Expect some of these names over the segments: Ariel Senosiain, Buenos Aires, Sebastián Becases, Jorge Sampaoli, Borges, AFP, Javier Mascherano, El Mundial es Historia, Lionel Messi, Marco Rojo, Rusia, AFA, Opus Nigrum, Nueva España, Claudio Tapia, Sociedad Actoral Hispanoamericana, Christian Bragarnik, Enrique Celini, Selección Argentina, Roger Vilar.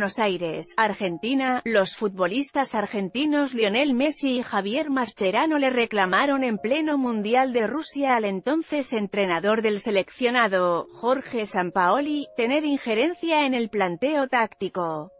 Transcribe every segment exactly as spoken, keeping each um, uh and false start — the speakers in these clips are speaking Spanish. Buenos Aires, Argentina, los futbolistas argentinos Lionel Messi y Javier Mascherano le reclamaron en pleno Mundial de Rusia al entonces entrenador del seleccionado, Jorge Sampaoli, tener injerencia en el planteo táctico.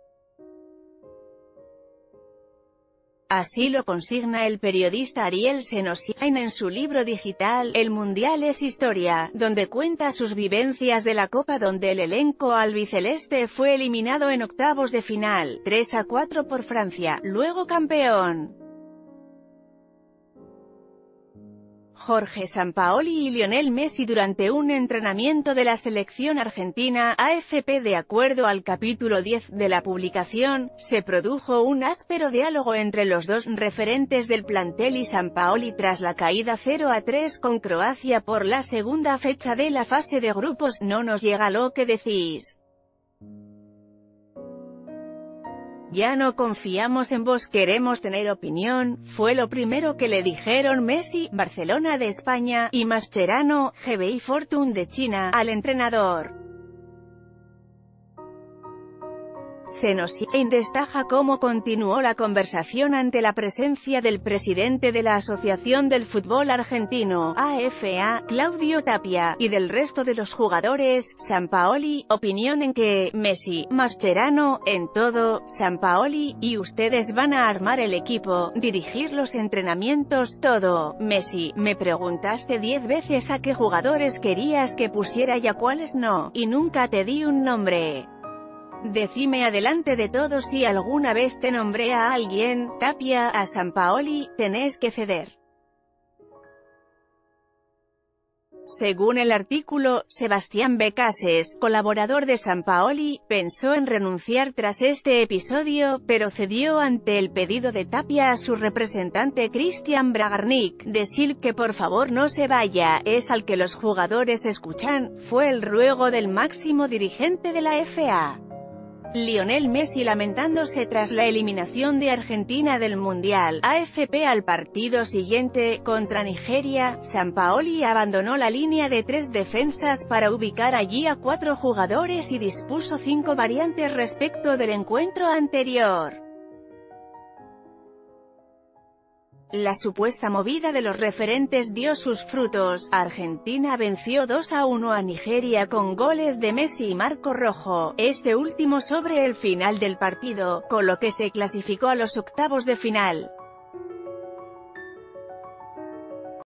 Así lo consigna el periodista Ariel Senosiain en su libro digital, El Mundial es Historia, donde cuenta sus vivencias de la Copa donde el elenco albiceleste fue eliminado en octavos de final, tres a cuatro por Francia, luego campeón. Jorge Sampaoli y Lionel Messi durante un entrenamiento de la selección argentina, A F P. De acuerdo al capítulo diez de la publicación, se produjo un áspero diálogo entre los dos referentes del plantel y Sampaoli tras la caída cero a tres con Croacia por la segunda fecha de la fase de grupos. No nos llega lo que decís. Ya no confiamos en vos, queremos tener opinión, fue lo primero que le dijeron Messi, Barcelona de España, y Mascherano, G B I Fortune de China, al entrenador. Senosiain destaca cómo continuó la conversación ante la presencia del presidente de la Asociación del Fútbol Argentino, A F A, Claudio Tapia, y del resto de los jugadores. Sampaoli, opinión en que, Messi, Mascherano, en todo, Sampaoli, y ustedes van a armar el equipo, dirigir los entrenamientos, todo. Messi, me preguntaste diez veces a qué jugadores querías que pusiera y a cuáles no, y nunca te di un nombre. Decime adelante de todos si alguna vez te nombré a alguien. Tapia, a Sampaoli, tenés que ceder. Según el artículo, Sebastián Becases, colaborador de Sampaoli, pensó en renunciar tras este episodio, pero cedió ante el pedido de Tapia a su representante Christian Bragarnik. Decir que por favor no se vaya, es al que los jugadores escuchan, fue el ruego del máximo dirigente de la F A. Lionel Messi lamentándose tras la eliminación de Argentina del Mundial. A F P. Al partido siguiente, contra Nigeria, Sampaoli abandonó la línea de tres defensas para ubicar allí a cuatro jugadores y dispuso cinco variantes respecto del encuentro anterior. La supuesta movida de los referentes dio sus frutos. Argentina venció dos a uno a Nigeria con goles de Messi y Marco Rojo, este último sobre el final del partido, con lo que se clasificó a los octavos de final.